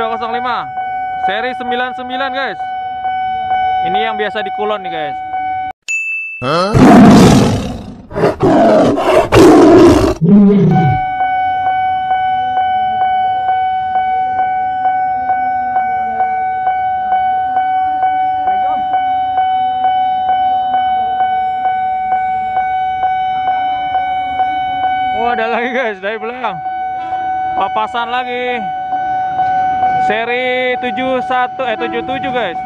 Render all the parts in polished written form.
205 seri 99 guys. Ini yang biasa di Kulon nih guys. Wah, ada lagi guys dari belakang. Papasan lagi. Seri 77 guys.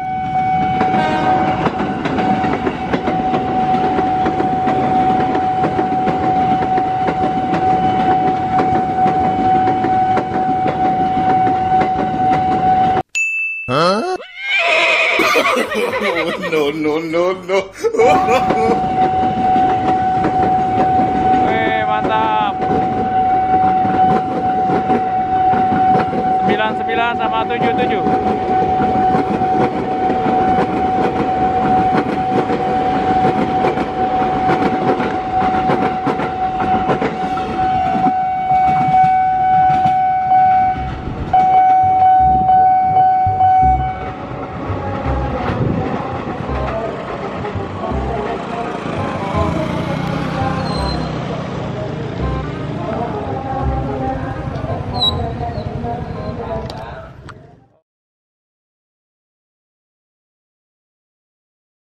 No. Wih, mantap. 99 sama 77.